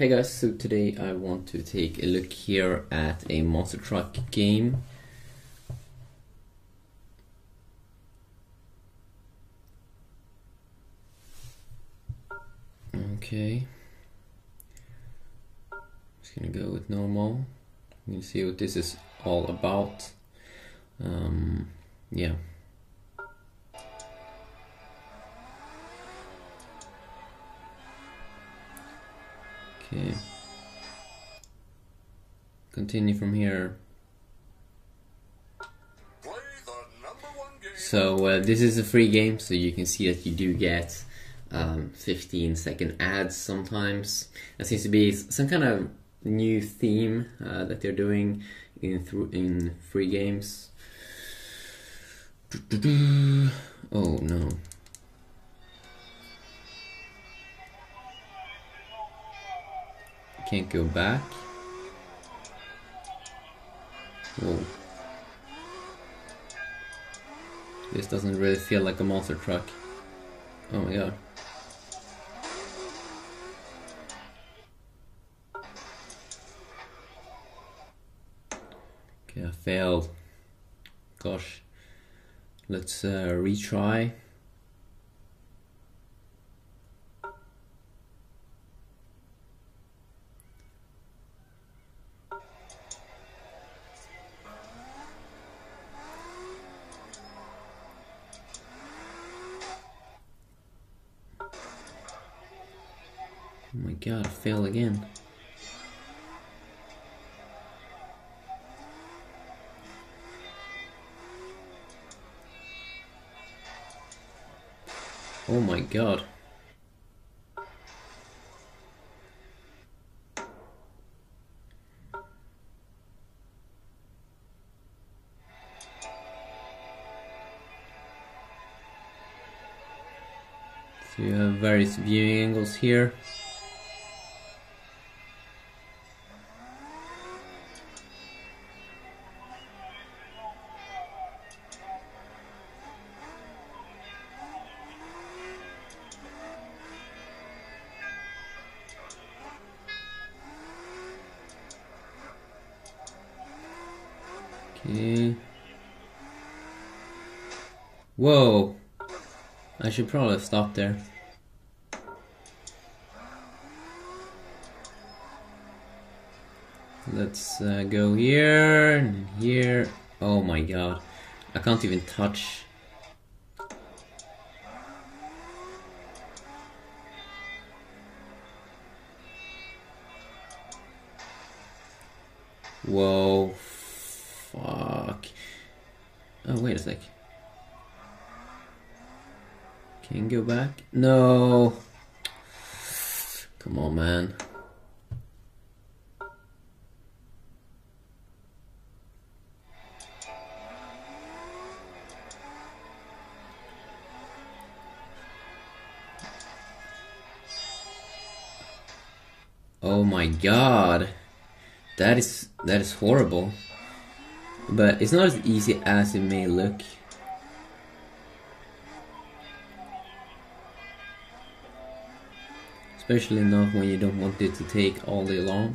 Hey guys, so today I want to take a look here at a monster truck game. Okay, I'm just gonna go with normal. You can see what this is all about. Yeah. Okay. Continue from here. So this is a free game, so you can see that you do get 15-second ads sometimes. That seems to be some kind of new theme that they're doing in free games. Oh no. Can't go back. Whoa. This doesn't really feel like a monster truck. Oh my god. Okay, I failed. Gosh. Let's retry. Oh my god, I fail again. Oh my god. So you have various viewing angles here. Okay. Whoa, I should probably have stopped there. Let's go here and here. Oh my god, I can't even touch. Whoa. Fuck. Oh, wait a sec. Can go back? No. Come on, man. Oh my god. That is horrible. But it's not as easy as it may look. Especially not when you don't want it to take all day long.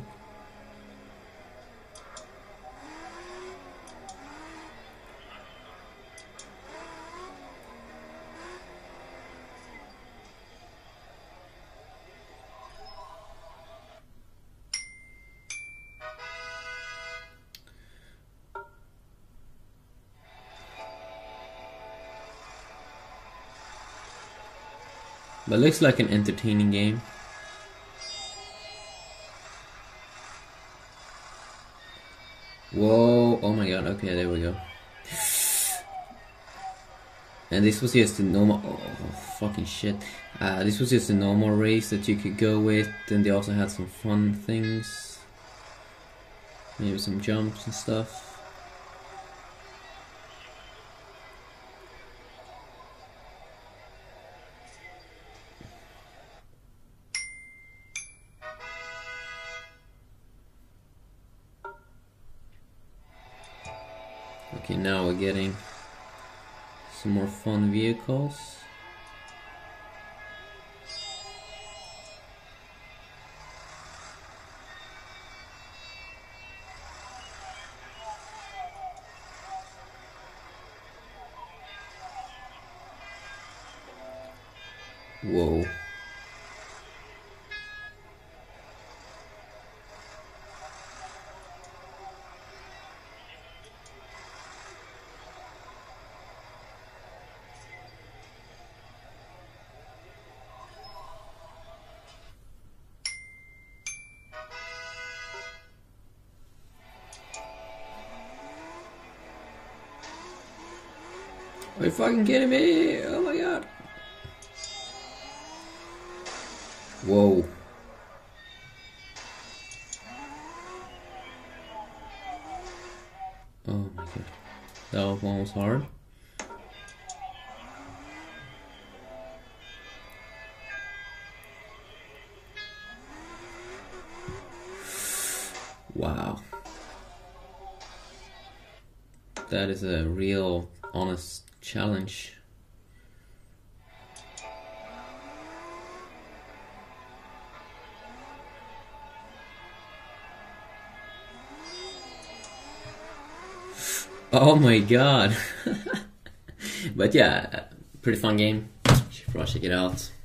But looks like an entertaining game. Whoa, oh my god, okay, there we go. And this was just a normal, oh fucking shit. This was just a normal race that you could go with, and they also had some fun things. Maybe some jumps and stuff. Okay, now we're getting some more fun vehicles. Whoa. Are you fucking kidding me? Oh my god. Whoa. Oh my god. That one was hard. Wow. That is a real, honest challenge. Oh my god. But yeah, pretty fun game. You should probably check it out.